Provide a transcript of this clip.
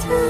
to